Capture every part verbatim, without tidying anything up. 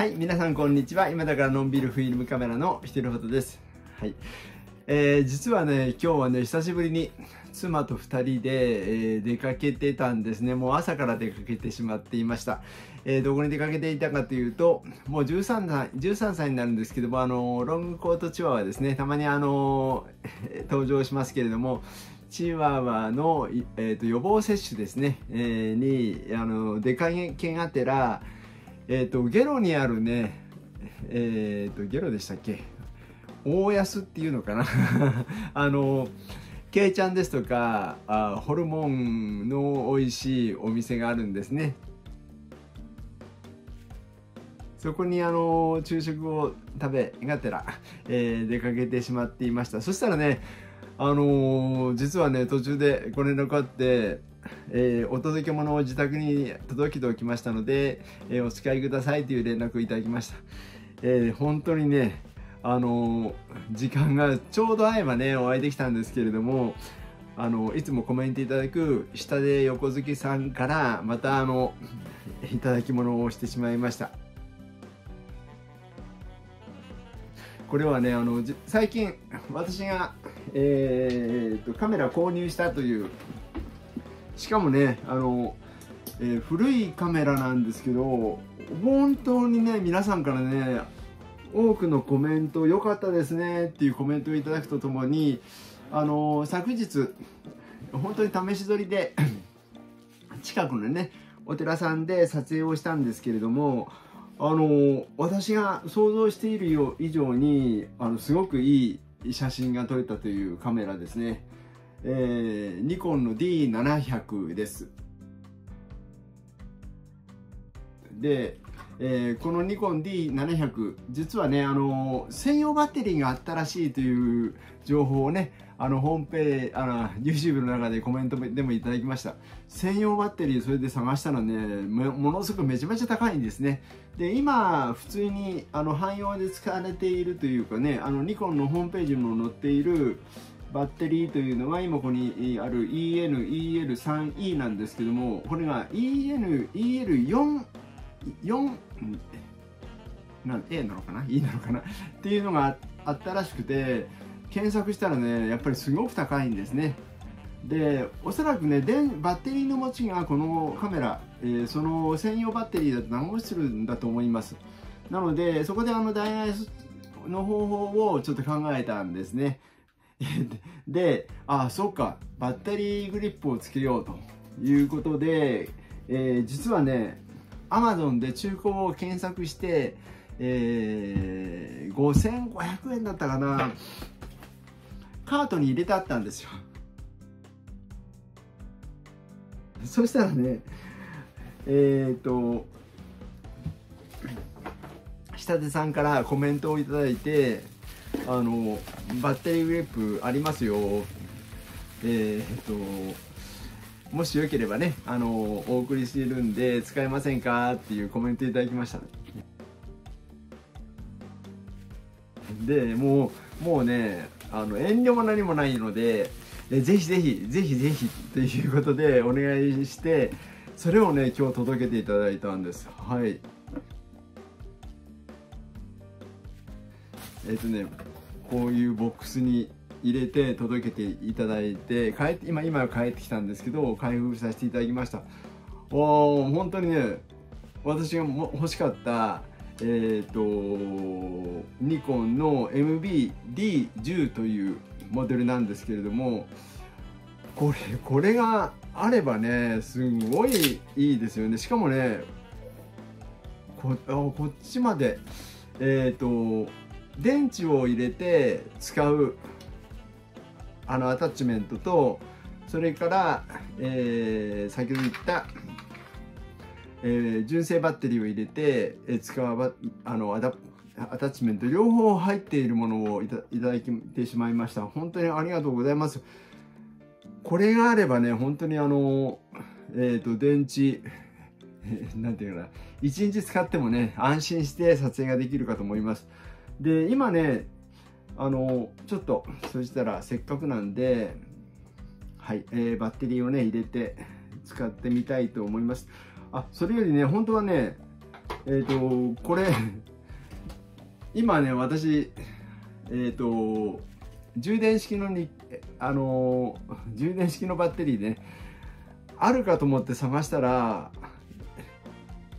はい、皆さんこんにちは。今だからのんびるフィルムカメラのひとりほどです。はい、えー、実はね、今日はね、久しぶりに妻とふたりで、えー、出かけてたんですね。もう朝から出かけてしまっていました。えー、どこに出かけていたかというと、もうじゅうさんさい、じゅうさんさいになるんですけども、あのー、ロングコートチワワですね、たまにあのー、登場しますけれども、チワワの、えー、と予防接種ですね、えー、に、あのー、出かけがてら、えーとゲロにあるね、えーとゲロでしたっけ、大安っていうのかなあのけいちゃんですとか、あホルモンの美味しいお店があるんですね。そこにあの昼食を食べがてら、えー、出かけてしまっていました。そしたらね、あのー、実はね、途中でご連絡あって、えー、お届け物を自宅に届けておきましたので、えー、お使いくださいという連絡をいただきました。えー、本当にね、あのー、時間がちょうど合えばね、お会いできたんですけれども、あのー、いつもコメントいただく下で横月さんからまたあのいただき物をしてしまいました。これはね、あの最近私が、えー、とカメラ購入したという、しかもね、あの、えー、古いカメラなんですけど、本当にね、皆さんからね、多くのコメント良かったですねっていうコメントをいただくとともに、あの昨日本当に試し撮りで近くのねお寺さんで撮影をしたんですけれども、あの私が想像しているよ以上にあのすごくいい写真が撮れたというカメラですね。えー、ニコンの ディーななひゃく です。で、えー、このニコン ディーななひゃく、 実はね、あの専用バッテリーがあったらしいという情報をね、あのホームページ、あの YouTube の中でコメントでもいただきました。専用バッテリー、それで探したらね、ものすごくめちゃめちゃ高いんですね。で、今普通にあの汎用で使われているというかね、あのニコンのホームページにも載っているバッテリーというのは、今ここにある イーエヌイーエルスリーイー なんですけども、これが イーエヌイーエルフォーエー なのかな ?E なのかなっていうのがあったらしくて、検索したらね、やっぱりすごく高いんですね。で、おそらくね、電バッテリーの持ちがこのカメラ、えー、その専用バッテリーだと長持ちするんだと思います。なので、そこであの代替の方法をちょっと考えたんですね。で、ああ、そっか、バッテリーグリップをつけようということで、えー、実はね、Amazon で中古を検索して、えー、ごせんごひゃくえんだったかな、カートに入れてあったんですよ。そしたらね、えっと下手さんからコメントをいただいて、あのバッテリーグリップありますよ、えー、っともしよければね、あのお送りしているんで使えませんかっていうコメントいただきました。で、もうもうね、あの遠慮も何もないので、ぜひぜひぜひぜひということでお願いして、それをね今日届けていただいたんです。はい、えっとね、こういうボックスに入れて届けていただいて、帰って今今帰ってきたんですけど、開封させていただきました。おー、本当にね、私がも欲しかったえーとニコンの エムビーディーじゅう というモデルなんですけれども、これこれがあればね、すごいいいですよね。しかもね、 こ, こっちまで、えーと電池を入れて使うあのアタッチメントと、それから、えー、先ほど言ったえー、純正バッテリーを入れて、えー、使うあの ア, ダアタッチメント両方入っているものをい た, いただいてしまいました。本当にありがとうございます。これがあればね、本当にあの、えー、と電池なんていうかな、いちにち使ってもね、安心して撮影ができるかと思います。で、今ね、あのちょっとそしたらせっかくなんで、はい、えー、バッテリーをね入れて使ってみたいと思います。あ、それよりね、本当はね、えーとこれ今ね私えーと充電式のにあの充電式のバッテリーで、ね、あるかと思って探したら、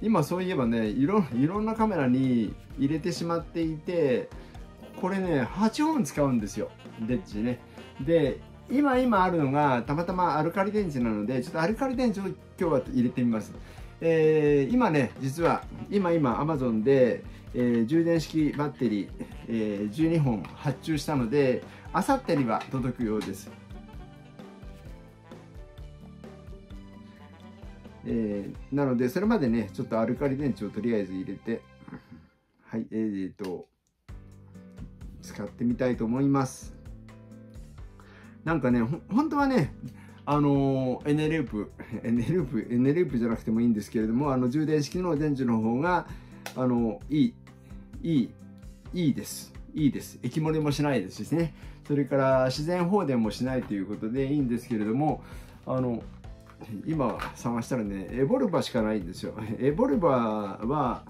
今そういえばねいろ、いろんなカメラに入れてしまっていて、これねはっぽん使うんですよ、電池ね。で今今あるのがたまたまアルカリ電池なので、ちょっとアルカリ電池を今日は入れてみます。えー、今ね実は今今 Amazon で、えー、充電式バッテリー、えー、じゅうにほん発注したので、あさってには届くようです。えー、なのでそれまでねちょっとアルカリ電池をとりあえず入れてはいえー、っと使ってみたいと思います。なんかねほ本当はねあのエネループエネループエネループじゃなくてもいいんですけれども、あの充電式の電池の方があのいいいいいいですいいです液漏れもしないですしね、それから自然放電もしないということでいいんですけれども、あの今探したらねエボルバしかないんですよ。エボルバは、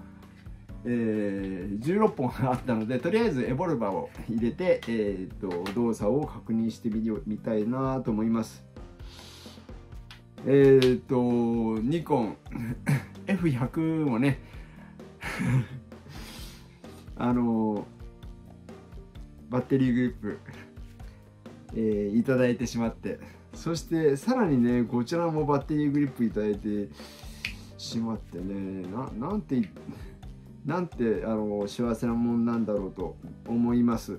えー、じゅうろっぽんあったので、とりあえずエボルバを入れて、えー、と動作を確認してみようみたいなと思います。えー、とニコンエフひゃく もねあのバッテリーグリップ、えー、いただいてしまって、そしてさらにねこちらもバッテリーグリップいただいてしまってね、 な, なんてなんてあの幸せなもんなんだろうと思います。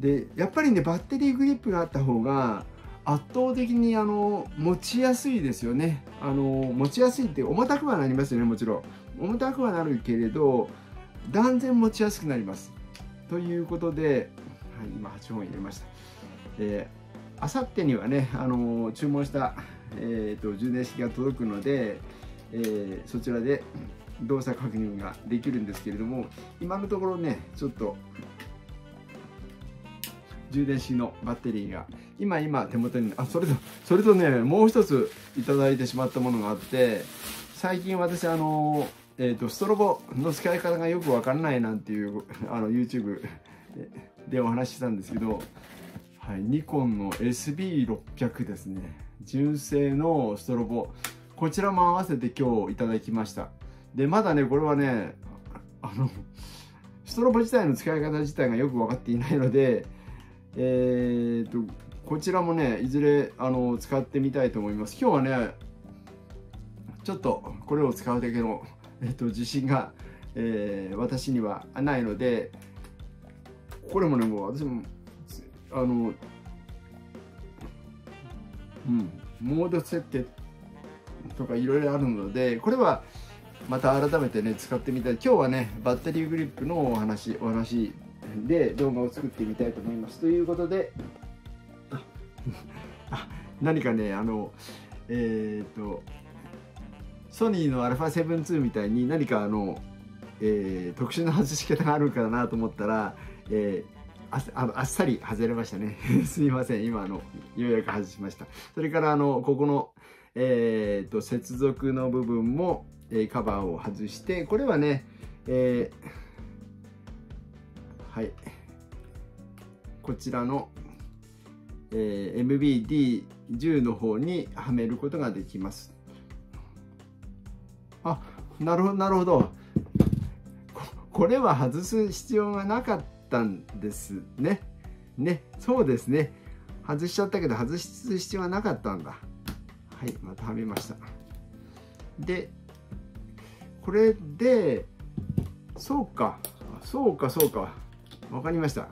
でやっぱりねバッテリーグリップがあった方が圧倒的にあの持ちやすいですよね。あの持ちやすいって重たくはなりますよね、もちろん重たくはなるけれど断然持ちやすくなりますということで、はい、今はっぽん入れました。あさってにはねあの注文した、えー、と充電式が届くので、えー、そちらで動作確認ができるんですけれども、今のところねちょっと充電式のバッテリーが今今手元にあそれとそれとねもう一ついただいてしまったものがあって、最近私あの、えー、とストロボの使い方がよくわからないなんていうあの YouTube でお話ししたんですけど、はい、ニコンの エスビーろっぴゃく ですね、純正のストロボ、こちらも合わせて今日いただきました。でまだねこれはねあのストロボ自体の使い方自体がよく分かっていないので、えー、とこちらもねいずれあの使ってみたいと思います。今日はねちょっとこれを使うだけの、えー、と自信が、えー、私にはないので、これもねもう私もあの、うん、モード設定とかいろいろあるので、これはまた改めてね使ってみたい。今日はねバッテリーグリップのお話お話で動画を作ってみたいと思いますということで、あ何かねあのえっ、ー、とソニーの アルファセブンツー みたいに何かあの、えー、特殊な外し方があるかなと思ったら、えー、あ, あ, あっさり外れましたねすいません、今あのようやく外しました。それからあのここの、えー、と接続の部分も、えー、カバーを外して、これはね、えーはい、こちらの、えー、エムビーディーじゅう の方にはめることができます。あ、なるほどなるほど、こ、これは外す必要がなかったんですね。ね、そうですね、外しちゃったけど外す必要はなかったんだ。はい、またはめました。でこれでそうかそうかそうかわかりました。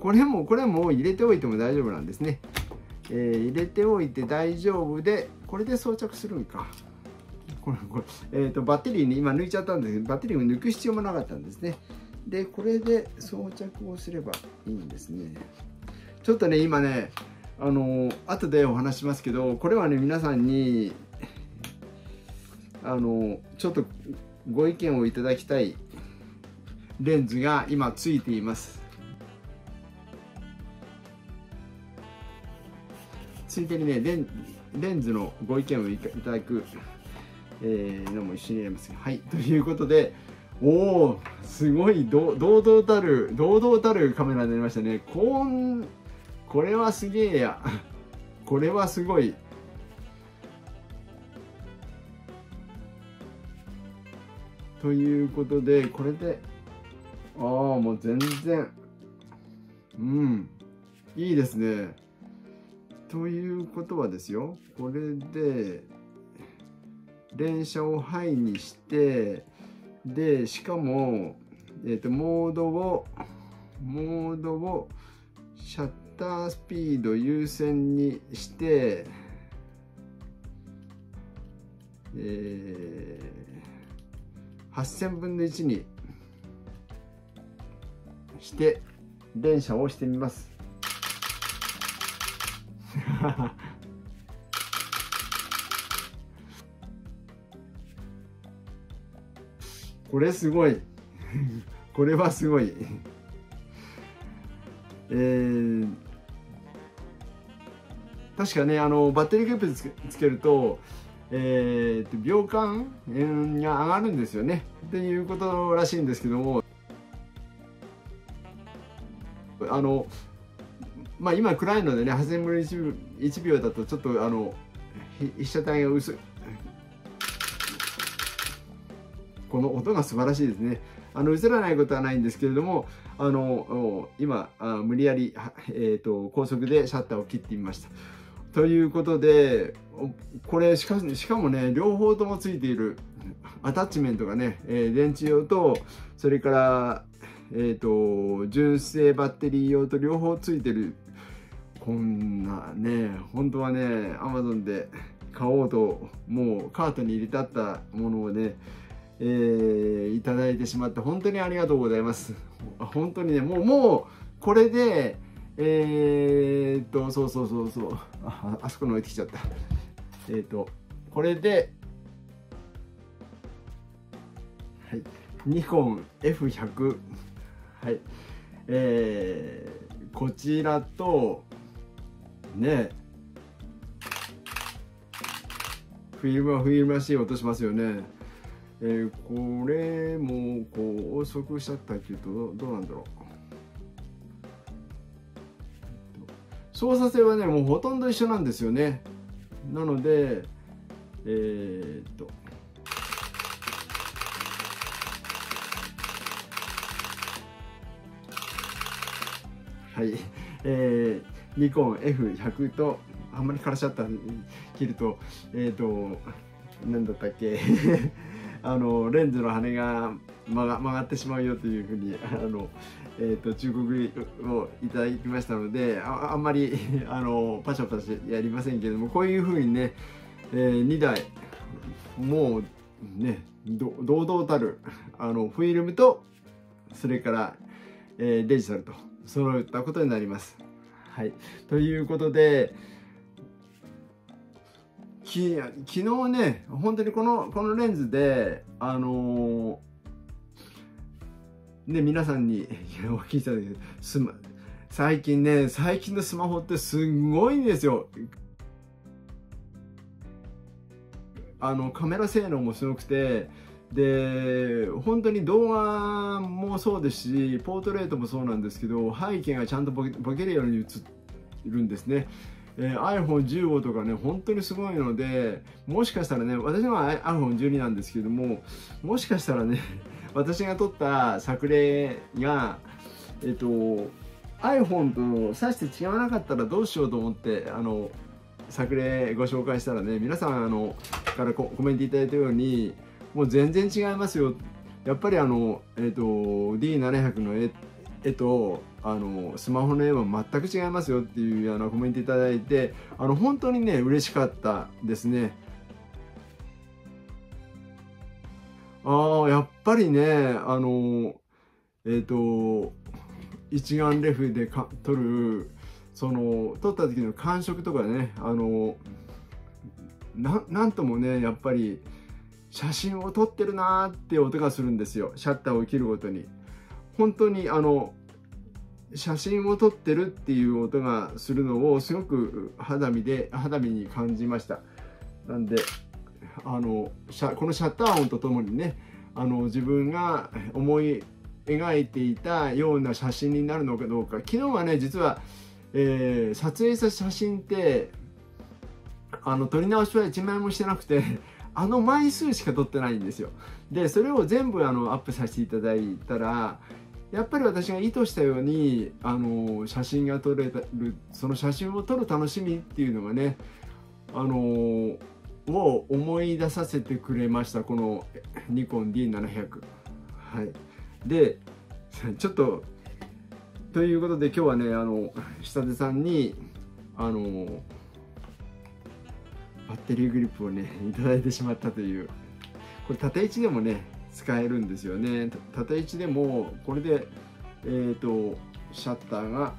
これもこれも入れておいても大丈夫なんですね。えー、入れておいて大丈夫で、これで装着するんか。これこれえっとバッテリーに今抜いちゃったんですけど、バッテリーを抜く必要もなかったんですね。でこれで装着をすればいいんですね。ちょっとね今ねあのー、後でお話しますけど、これはね皆さんにあのー、ちょっとご意見をいただきたい。レンズが今ついています。ついでにねレン、レンズのご意見をいただくえー、のも一緒に入れます。はい、ということで、おー、すごい堂々たる堂々たるカメラになりましたね。こんこれはすげえやこれはすごい。ということで、これで、ああ、もう全然、うん、いいですね。ということはですよ、これで、連写をハイにして、で、しかも、えっと、モードを、モードを、シャッタースピード優先にして、えー、はっせんぶんのいちにして連写をしてみます。これすごいこれはすごいえー、確かね、あのバッテリーケープつけ、つけるとえー、秒間が上がるんですよねっていうことらしいんですけども、あの、まあ、今暗いのでね、はっせんぶんのいちびょうだとちょっとあの被写体が薄い。この音が素晴らしいですね。あの映らないことはないんですけれども、あの今あ無理やり、えー、と高速でシャッターを切ってみました。ということで、これしかしかもね、両方ともついているアタッチメントがね、えー、電池用と、それから、えーと、純正バッテリー用と両方ついてる。こんなね、本当はね、Amazon で買おうと、もうカートに入れてあったものをね、えー、いただいてしまって、本当にありがとうございます。本当にね、もう、もう、これで、えーっと、そうそうそうそう、あ、あそこに置いてきちゃった。えーっと、これで、はい、ニコン エフひゃく、はい、えー、こちらと、ね、フィルムはフィルムらしい音しますよね。えー、これも高速シャッターっていうと、どうなんだろう。操作性はね、もうほとんど一緒なんですよね。なので、えー、っと、はい、えー、ニコン エフひゃく と、あんまりからしちゃった切ると、えー、っと、なんだったっけ、あのレンズの羽が曲が、曲がってしまうよというふうに、あの、えーと忠告をいただきましたので、 あ, あんまりあのパシャパシャやりませんけれども、こういうふうにね、えー、にだいもうね堂々たるあのフィルムと、それから、えー、デジタルと揃ったことになります。はい、ということで、き昨日ね、本当にこのこのレンズであのーで皆さんにお聞きしたんですけど、最近ね、最近のスマホってすごいんですよ。あのカメラ性能もすごくて、で本当に動画もそうですし、ポートレートもそうなんですけど、背景がちゃんとボケ、ボケるように映るんですね。えー、アイフォンじゅうご とかね、本当にすごいので、もしかしたらね、私は アイフォンじゅうに なんですけども、もしかしたらね、私が撮った作例が、えっと、アイフォン と差して違わなかったらどうしようと思って、あの作例ご紹介したらね、皆さんあのからコメントいただいたように、もう全然違いますよ。やっぱりあの、えっと、ディーななひゃく の絵、絵と、あのスマホの絵は全く違いますよっていうあのコメントいただいて、あの本当にね嬉しかったですね。ああ、やっぱりね、あのえっと一眼レフでか撮る、その撮った時の感触とかね、あの な, なんともね、やっぱり写真を撮ってるなーって音がするんですよ。シャッターを切るごとに本当にあの写真を撮ってるっていう音がするのをすごく肌身で肌身に感じました。なんであのこのシャッター音とともにね、あの自分が思い描いていたような写真になるのかどうか。昨日はね、実は、えー、撮影した写真ってあの撮り直しはいちまいもしてなくて、あの枚数しか撮ってないんですよ。でそれを全部あのアップさせていただいたら、やっぱり私が意図したようにあの写真が撮れる、その写真を撮る楽しみっていうのがね、あのを思い出させてくれました、このニコン ディーななひゃく。はい、でちょっとということで今日はね、あの下手さんにあのバッテリーグリップをねいただいてしまったという。これ縦位置でもね使えるんですよね。縦位置でもこれで、えー、とシャッターが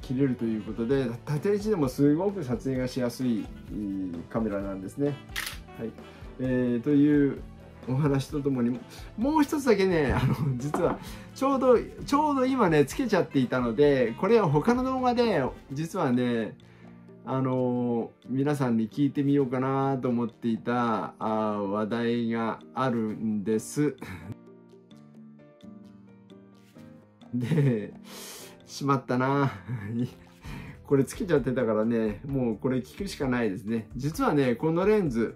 切れるということで、縦位置でもすごく撮影がしやすいカメラなんですね。はい、えー、というお話とともに、もう一つだけね、あの実はちょうどちょうど今ねつけちゃっていたので、これは他の動画で実はね、あの皆さんに聞いてみようかなと思っていたあ話題があるんです。でしまったなこれつけちゃってたからね、もうこれ聞くしかないですね。実はねこのレンズ、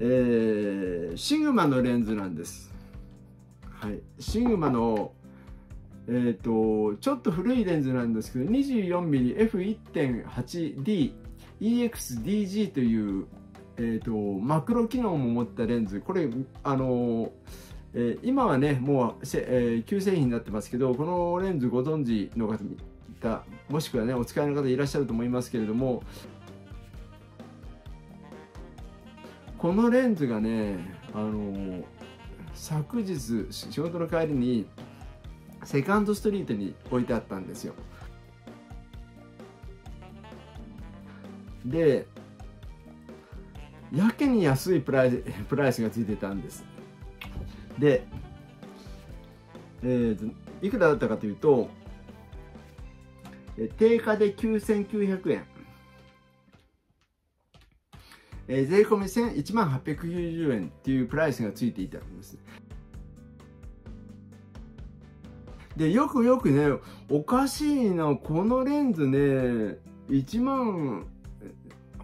えー、シグマのレンズなんです。はい、シグマのえとちょっと古いレンズなんですけど にじゅうよんミリエフいってんはちディー イーエックス ディージー という、えー、とマクロ機能も持ったレンズ。これあの、えー、今はねもう、えー、旧製品になってますけど、このレンズご存知の方もしくはねお使いの方いらっしゃると思いますけれども、このレンズがねあの昨日仕事の帰りにセカンドストリートに置いてあったんですよ。でやけに安いプライス、プライスがついてたんです。で、えー、いくらだったかというと定価できゅうせんきゅうひゃくえん、えー、税込みいちまんはっぴゃくきゅうじゅうえんっていうプライスがついていたんです。でよくよくね、おかしいな、このレンズねいちまん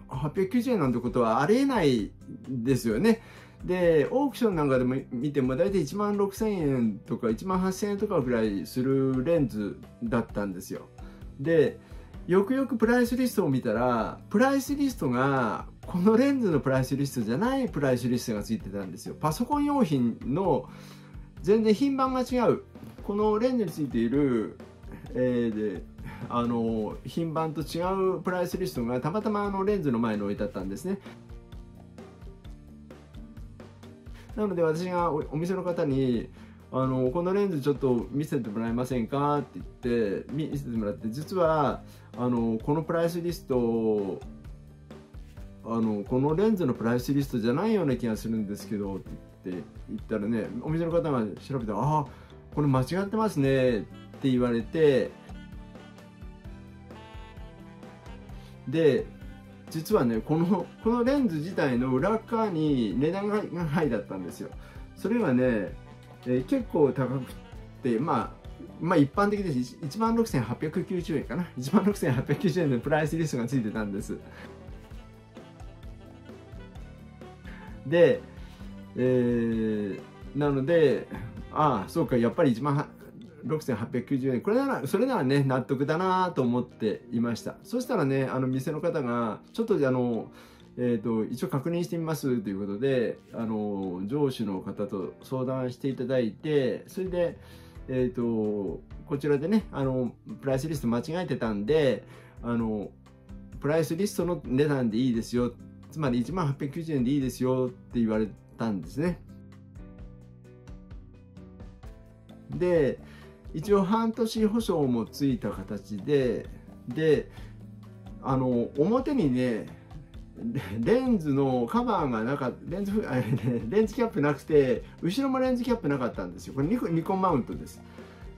はっぴゃくきゅうじゅうえんなんてことはありえないですよね。でオークションなんかでも見ても大体いちまんろくせんえんとかいちまんはっせんえんとかぐらいするレンズだったんですよ。でよくよくプライスリストを見たら、プライスリストがこのレンズのプライスリストじゃないプライスリストがついてたんですよ。パソコン用品の全然品番が違う、このレンズについている、えー、であの品番と違うプライスリストがたまたまあのレンズの前に置いてあったんですね。なので私が お, お店の方にあの「このレンズちょっと見せてもらえませんか?」って言って見せてもらって、実はあのこのプライスリストあのこのレンズのプライスリストじゃないような気がするんですけどって言ったらね、お店の方が調べたら「ああこれ間違ってますね」って言われて、で実はねこのこのレンズ自体の裏側に値段が入だったんですよ。それがね、えー、結構高くて、まあまあ一般的です。いちまんろくせんはっぴゃくきゅうじゅうえんかな、いちまんろくせんはっぴゃくきゅうじゅうえんのプライスリストがついてたんです。で、えー、なのでああそうか、やっぱりいちまんろくせんはっぴゃくきゅうじゅうえん、これならそれならね納得だなと思っていました。そしたらねあの店の方がちょっとあの、えー、と一応確認してみますということで、あの上司の方と相談していただいて、それで、えー、とこちらでねあのプライスリスト間違えてたんで、あのプライスリストの値段でいいですよ、つまりいちまんはっぴゃくきゅうじゅうえんでいいですよって言われたんですね。で一応半年保証もついた形で、であの表にねレンズのカバーがなかった、レンズレンズキャップなくて後ろもレンズキャップなかったんですよ。これニコ、ニコンマウントです。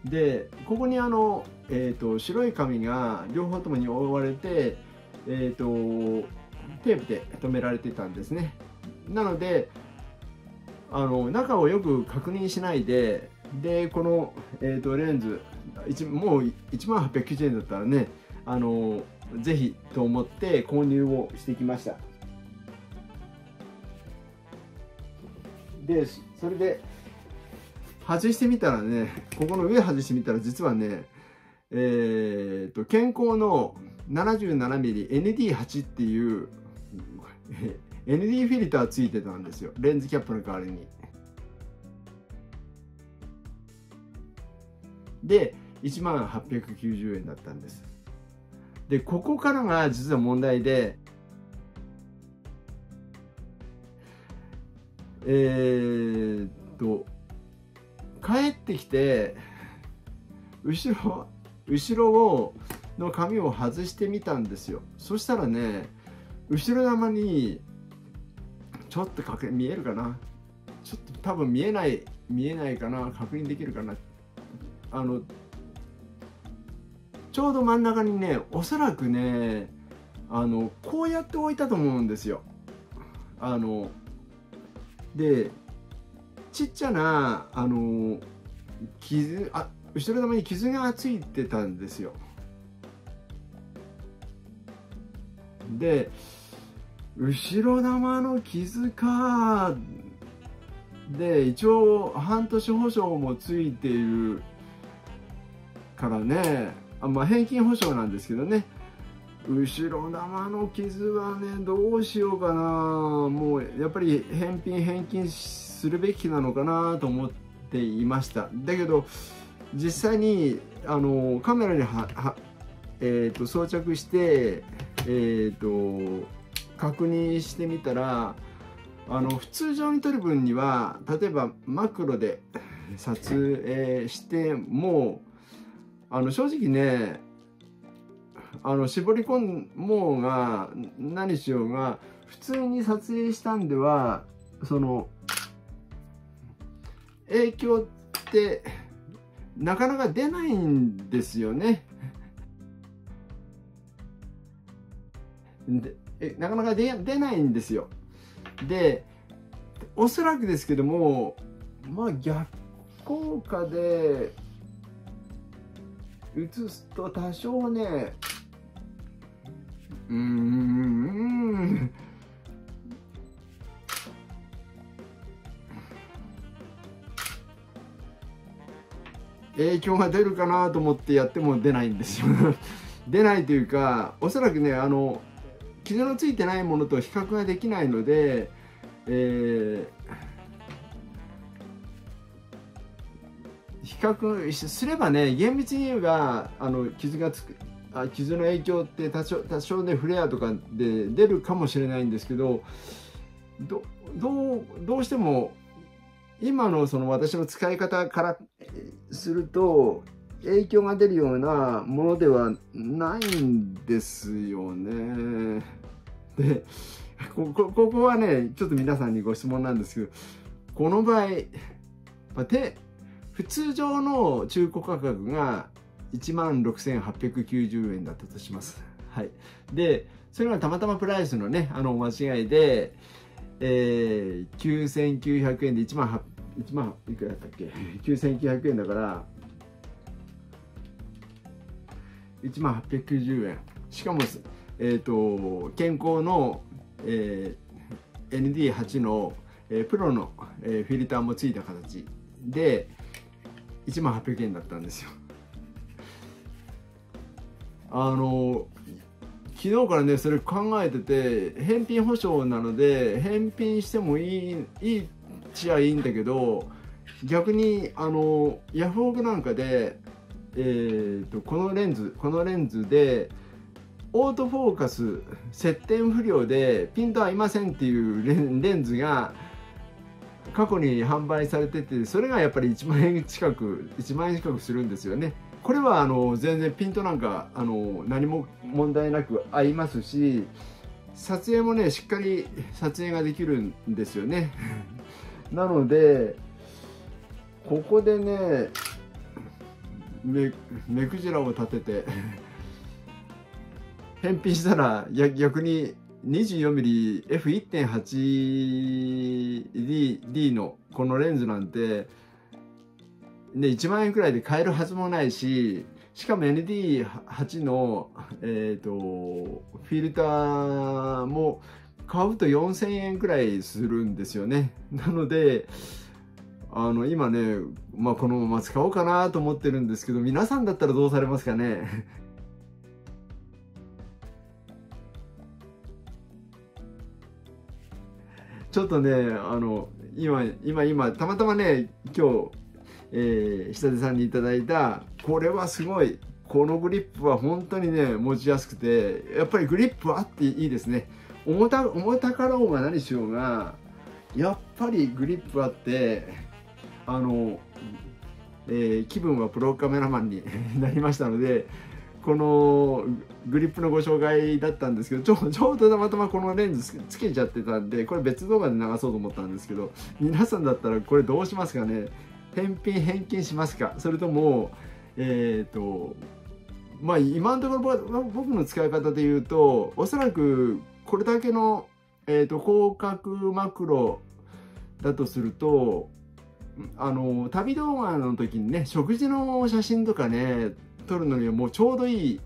でここにあの、えー、と白い紙が両方ともに覆われて、えー、とテープで留められてたんですね。なのであの中をよく確認しないで、でこの、えー、とレンズもういちまんはっぴゃくきゅうじゅうえんだったらね、あのぜひと思って購入をしてきました。でそれで外してみたらね、ここの上外してみたら実はね、えっと健康の ななじゅうななミリエヌディーはち っていうエヌディー フィルターついてたんですよ、レンズキャップの代わりに。でいちまんはっぴゃくきゅうじゅうえんだったんです。でここからが実は問題で、えー、っと帰ってきて後ろ後ろをの紙を外してみたんですよ。そしたらね、後ろ玉にちょっと確認見えるかな、ちょっと多分見えない見えないかな、確認できるかな、あのちょうど真ん中にね、おそらくね、あのこうやって置いたと思うんですよ。あのでちっちゃなあの傷あ後ろ玉に傷がついてたんですよ。で後ろ玉の傷かで一応半年保証もついているからね、あまあ返金保証なんですけどね、後ろ玉の傷はねどうしようかな、もうやっぱり返品返金するべきなのかなと思っていました。だけど実際にあのカメラにはは、えー、と装着して、えー、と確認してみたら、あの普通上に撮る分には例えばマクロで撮影してもあの正直ね、あの絞り込もうが何しようが普通に撮影したんではその影響ってなかなか出ないんですよね。でえなかなか 出, 出ないんですよ。でおそらくですけども、まあ逆効果で映すと多少ね、うーん影響が出るかなと思ってやっても出ないんですよ出ないというか、おそらくね、あの傷のついてないものと比較ができないので、えー、比較すればね、厳密に言えばあの傷がつくあ傷の影響って多少多少ねフレアとかで出るかもしれないんですけど、どどうどうしても今のその私の使い方からすると影響が出るようなものではないんですよね。でここここはねちょっと皆さんにご質問なんですけど、この場合で普通上の中古価格がいちまんろくせんはっぴゃくきゅうじゅうえんだったとします。はい、でそれがたまたまプライスのねあの間違いで、えー、きゅうせんきゅうひゃくえんでいちまんいくらだったっけきゅうせんきゅうひゃくえんだからいちまんはっぴゃくきゅうじゅうえん、しかも、えー、と健康の、えー、エヌディーはち の、えー、プロの、えー、フィルターもついた形でいちまんはっぴゃくえんだったんですよ。あの昨日からねそれ考えてて、返品保証なので返品してもいいいいっちゃいいんだけど、逆にあのヤフオクなんかで、えー、とこのレンズこのレンズでオートフォーカス接点不良でピント合いませんっていうレン、レンズが過去に販売されてて、それがやっぱりいちまんえん近くいちまんえん近くするんですよね。これはあの全然ピントなんかあの何も問題なく合いますし、撮影もねしっかり撮影ができるんですよねなのでここでね 目, 目くじらを立てて返品したら逆ににじゅうよんミリ エフいってんはちディー のこのレンズなんて、ね、いちまんえんくらいで買えるはずもないし、しかも エヌディーエイト の、えー、とフィルターも買うとよんせんえんくらいするんですよね。なのであの今ね、まあ、このまま使おうかなと思ってるんですけど、皆さんだったらどうされますかね。ちょっとね、あの今今今たまたまね、今日、えー、下手さんにいただいた、これはすごい、このグリップは本当にね持ちやすくて、やっぱりグリップはあっていいですね。重た重たかろうが何しようが、やっぱりグリップあって、あの、えー、気分はプロカメラマンになりましたので、このグリップのご紹介だったんですけど、ちょちょうどたまたまこのレンズつけちゃってたんで、これ別動画で流そうと思ったんですけど、皆さんだったらこれどうしますかね。返品返金しますか、それともえっとまあ今のところ僕の使い方で言うと、おそらくこれだけの、えー、と広角マクロだとすると、あの旅動画の時にね、食事の写真とかね撮るのにはもうちょうどいい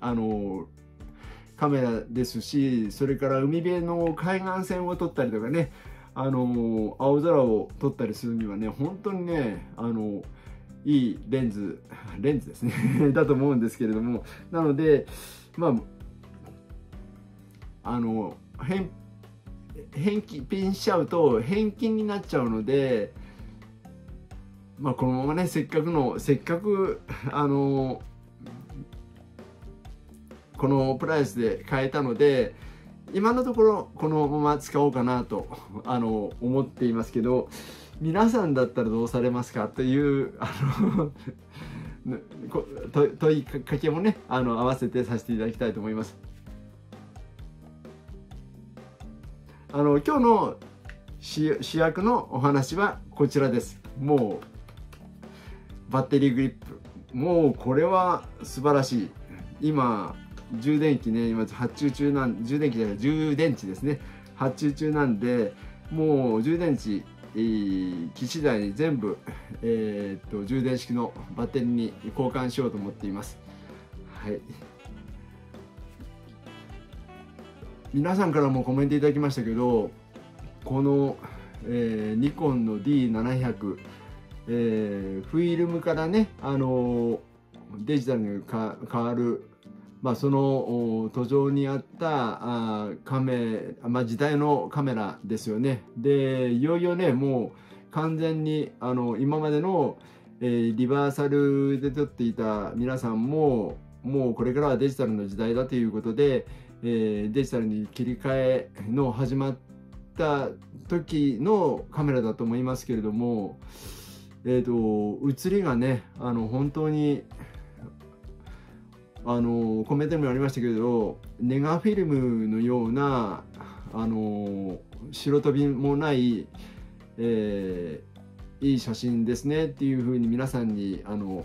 あのカメラですし、それから海辺の海岸線を撮ったりとかね、あの青空を撮ったりするにはね、本当にね、あのいいレンズレンズですねだと思うんですけれども、なのでまああの返品しちゃうと返金になっちゃうので、まあこのままね、せっかくのせっかくあのこのプライスで買えたので、今のところこのまま使おうかなとあの思っていますけど、皆さんだったらどうされますかというあの問いかけもね、あの合わせてさせていただきたいと思います。あの今日の主役のお話はこちらです。もうバッテリーグリップ、もうこれは素晴らしい。今充電器ね、今発注中なん、充電器じゃない、充電池ですね、発注中なんで、もう充電池、えー、機種代に全部、えー、っと充電式のバッテリーに交換しようと思っています。はい、皆さんからもコメントいただきましたけど、この、えー、ニコンの ディーななひゃく、えー、フィルムからね、あのー、デジタルにか変わる、まあ、その途上にあったあカメ、まあ、時代のカメラですよね。でいよいよね、もう完全にあの今までの、えー、リバーサルで撮っていた皆さんも、もうこれからはデジタルの時代だということで、えー、デジタルに切り替えの始まった時のカメラだと思いますけれども、えーと、写りがね、あの本当にあのコメントにもありましたけれど、ネガフィルムのようなあの白飛びもない、えー、いい写真ですねっていうふうに皆さんにあの、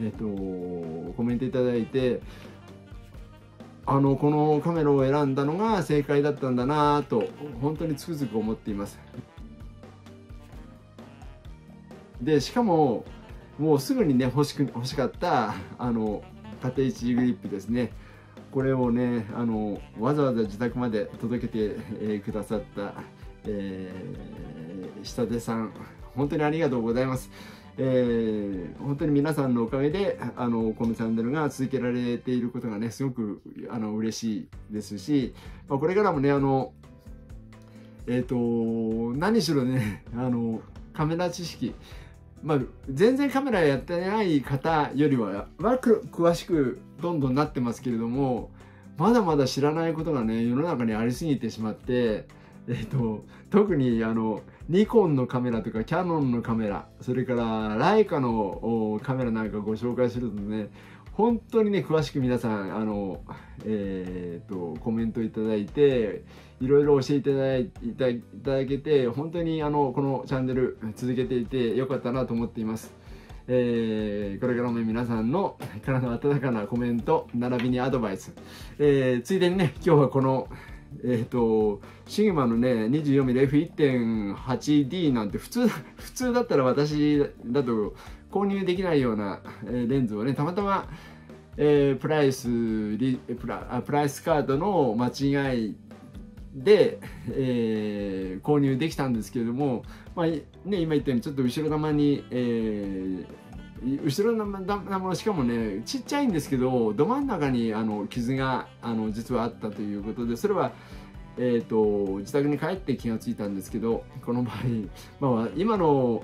えーと、コメントいただいて。あのこのカメラを選んだのが正解だったんだなぁと本当につくづく思っています。でしかももうすぐにね欲しく欲しかったあの縦位置グリップですね。これをねあのわざわざ自宅まで届けて、えー、くださった、えー、下手さん、本当にありがとうございます。えー、本当に皆さんのおかげであのこのチャンネルが続けられていることがねすごくあの嬉しいですし、まあ、これからもねあの、えー、と何しろねあのカメラ知識、まあ、全然カメラやってない方よりはは詳しくどんどんなってますけれども、まだまだ知らないことがね世の中にありすぎてしまって。えっと、特にあのニコンのカメラとかキヤノンのカメラ、それからライカのカメラなんかご紹介するとね、本当にね詳しく皆さんあの、えー、とコメントいただいて、いろいろ教えていただいていたいただけて、本当にあのこのチャンネル続けていてよかったなと思っています。えー、これからも皆さんのからの温かなコメント並びにアドバイス、えー、ついでにね今日はこのえーと、シグマのね にじゅうよんミリエフいってんはちディー なんて普通、普通だったら私だと購入できないようなレンズをね、たまたま、えー、プライスリプラ、プライスカードの間違いで、えー、購入できたんですけれども、まあね、今言ったようにちょっと後ろ玉に、えー、後ろ玉、しかもねちっちゃいんですけどど真ん中にあの傷があの実はあったということで、それは、えー、と自宅に帰って気がついたんですけど、この場合、まあ、今の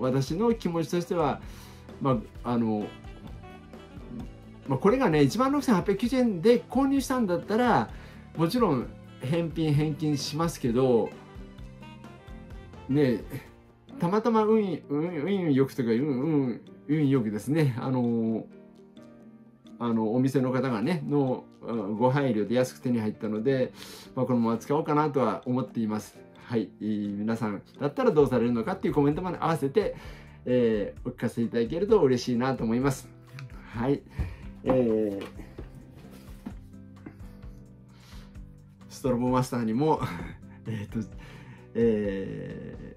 私の気持ちとしては、まああのまあ、これがね いちまんろくせんはっぴゃくきゅうじゅうえんで購入したんだったらもちろん返品返金しますけどね、たまたま運運よくとか運運よくですね、あのあのお店の方がねのご配慮で安く手に入ったので、まあ、このまま使おうかなとは思っています。はい、皆さんだったらどうされるのかっていうコメントまで合わせて、えー、お聞かせいただけると嬉しいなと思います。はい、えー、ストロボマスターにもえっとえー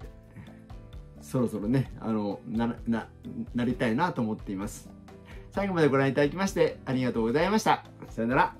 そろそろね、あの、な、な、なりたいなと思っています。最後までご覧いただきましてありがとうございました。さよなら。